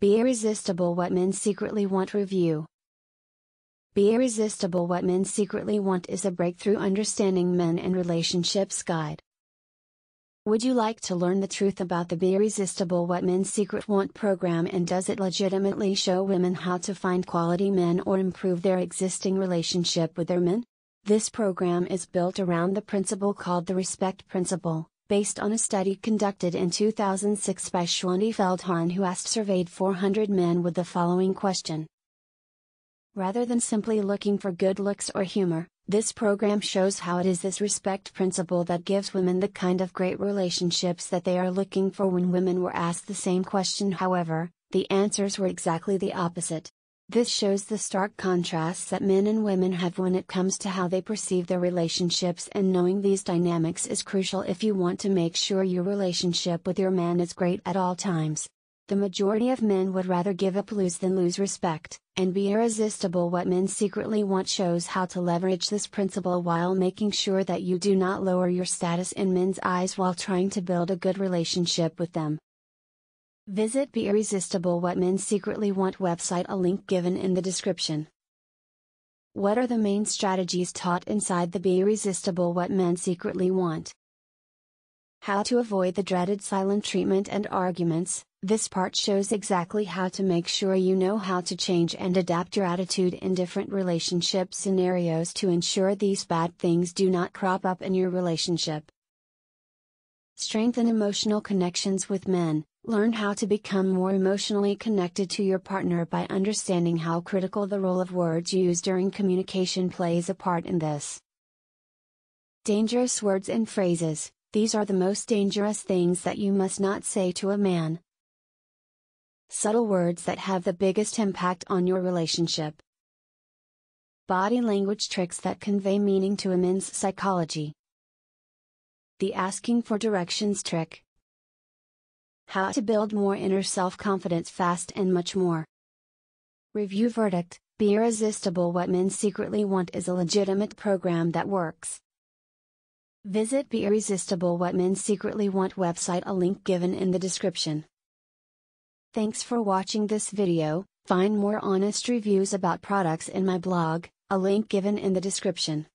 Be Irresistible: What Men Secretly Want Review. Be Irresistible: What Men Secretly Want is a breakthrough understanding men and relationships guide. Would you like to learn the truth about the Be Irresistible: What Men Secretly Want program, and does it legitimately show women how to find quality men or improve their existing relationship with their men? This program is built around the principle called the Respect Principle, based on a study conducted in 2006 by Shaunti Feldhahn, who surveyed 400 men with the following question. Rather than simply looking for good looks or humor, this program shows how it is this respect principle that gives women the kind of great relationships that they are looking for. When women were asked the same question, however, the answers were exactly the opposite. This shows the stark contrasts that men and women have when it comes to how they perceive their relationships, and knowing these dynamics is crucial if you want to make sure your relationship with your man is great at all times. The majority of men would rather give up lose than lose respect, and Be Irresistible: What Men Secretly Want shows how to leverage this principle while making sure that you do not lower your status in men's eyes while trying to build a good relationship with them. Visit Be Irresistible: What Men Secretly Want website, a link given in the description. What are the main strategies taught inside the Be Irresistible: What Men Secretly Want? How to avoid the dreaded silent treatment and arguments. This part shows exactly how to make sure you know how to change and adapt your attitude in different relationship scenarios to ensure these bad things do not crop up in your relationship. Strengthen emotional connections with men. Learn how to become more emotionally connected to your partner by understanding how critical the role of words used during communication plays a part in this. Dangerous words and phrases. These are the most dangerous things that you must not say to a man. Subtle words that have the biggest impact on your relationship. Body language tricks that convey meaning to a man's psychology. The asking for directions trick. How to build more inner self-confidence fast, and much more. Review verdict: Be Irresistible: What Men Secretly Want is a legitimate program that works. Visit Be Irresistible: What Men Secretly Want website, a link given in the description. Thanks for watching this video. Find more honest reviews about products in my blog, a link given in the description.